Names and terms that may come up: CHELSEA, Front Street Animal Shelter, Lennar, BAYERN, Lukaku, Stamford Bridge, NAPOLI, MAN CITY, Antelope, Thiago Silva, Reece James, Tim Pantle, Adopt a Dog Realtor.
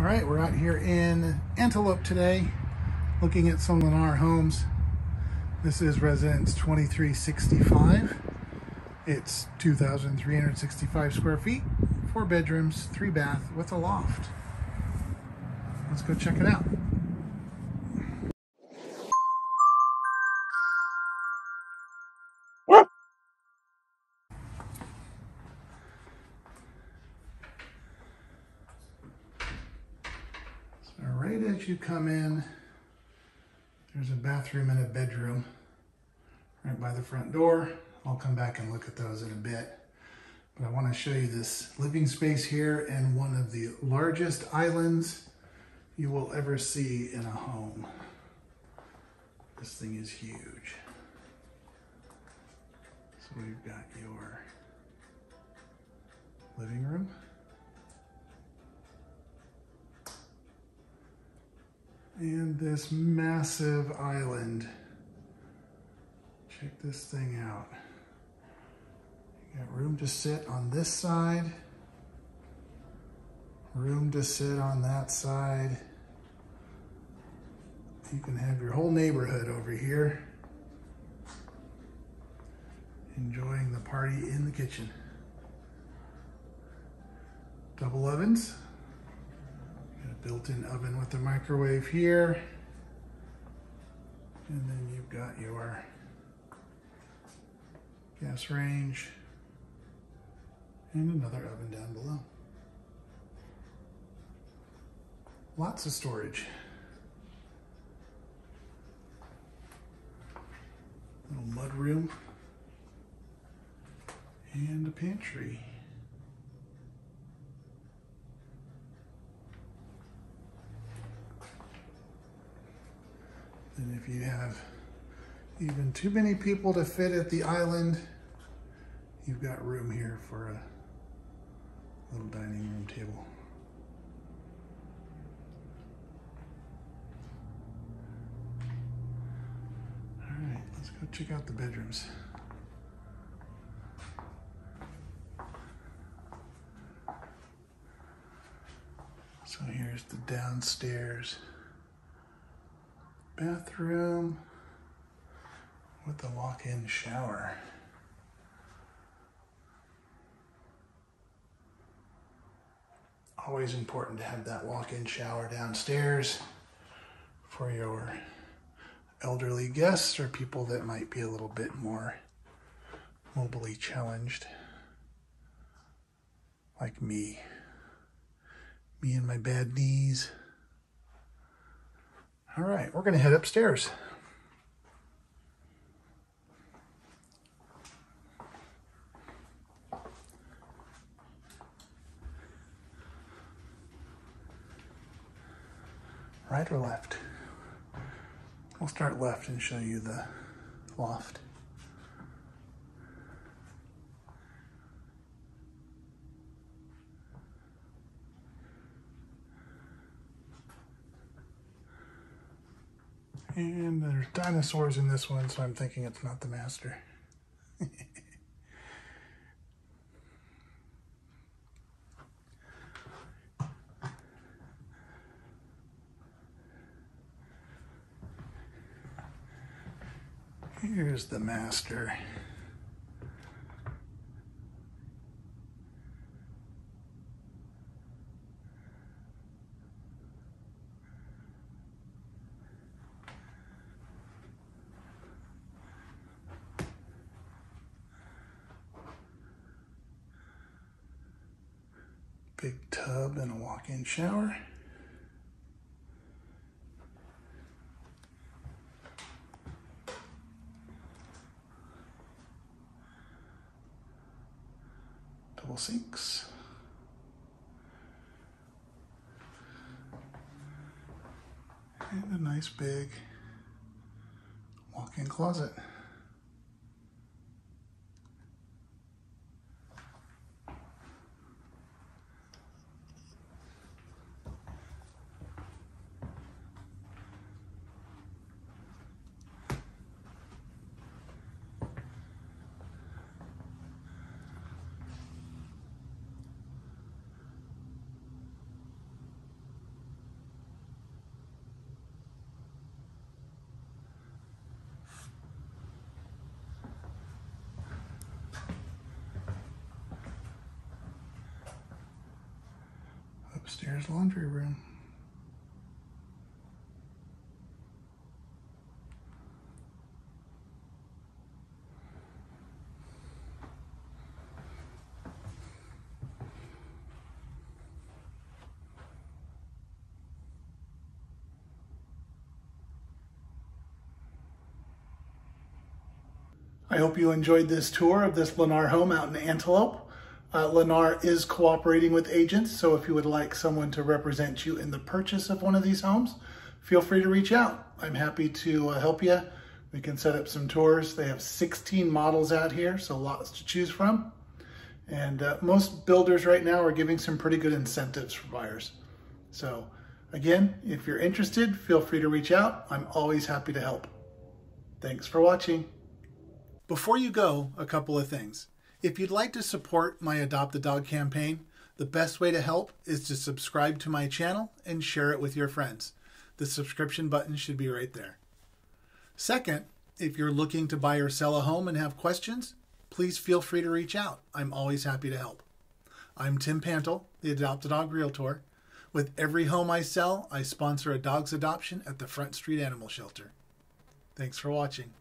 All right, we're out here in Antelope today, looking at some Lennar homes. This is residence 2365. It's 2,365 square feet, 4 bedrooms, 3 bath with a loft. Let's go check it out. Right as you come in, there's a bathroom and a bedroom right by the front door. I'll come back and look at those in a bit, but I want to show you this living space here and one of the largest islands you will ever see in a home. This thing is huge. So we've got your living room. And this massive island. Check this thing out. You got room to sit on this side, room to sit on that side. You can have your whole neighborhood over here enjoying the party in the kitchen. Double ovens. Built-in oven with a microwave here. And then you've got your gas range and another oven down below. Lots of storage. Little mud room and a pantry. And if you have even too many people to fit at the island, you've got room here for a little dining room table. All right, let's go check out the bedrooms. So here's the downstairs bathroom with the walk-in shower. Always important to have that walk-in shower downstairs for your elderly guests or people that might be a little bit more mobily challenged, like me. Me and my bad knees. All right, we're going to head upstairs. Right or left? We'll start left and show you the loft. And there's dinosaurs in this one, so I'm thinking it's not the master. Here's the master. Big tub and a walk-in shower. Double sinks. And a nice big walk-in closet. upstairs laundry room. I hope you enjoyed this tour of this Lennar home out in Antelope. Lennar is cooperating with agents, so if you would like someone to represent you in the purchase of one of these homes, feel free to reach out. I'm happy to help you. We can set up some tours. They have 16 models out here, so lots to choose from. And most builders right now are giving some pretty good incentives for buyers. So again, if you're interested, feel free to reach out. I'm always happy to help. Thanks for watching. Before you go, a couple of things. If you'd like to support my Adopt a Dog campaign, the best way to help is to subscribe to my channel and share it with your friends. The subscription button should be right there. Second, if you're looking to buy or sell a home and have questions, please feel free to reach out. I'm always happy to help. I'm Tim Pantle, the Adopt a Dog Realtor. With every home I sell, I sponsor a dog's adoption at the Front Street Animal Shelter. Thanks for watching.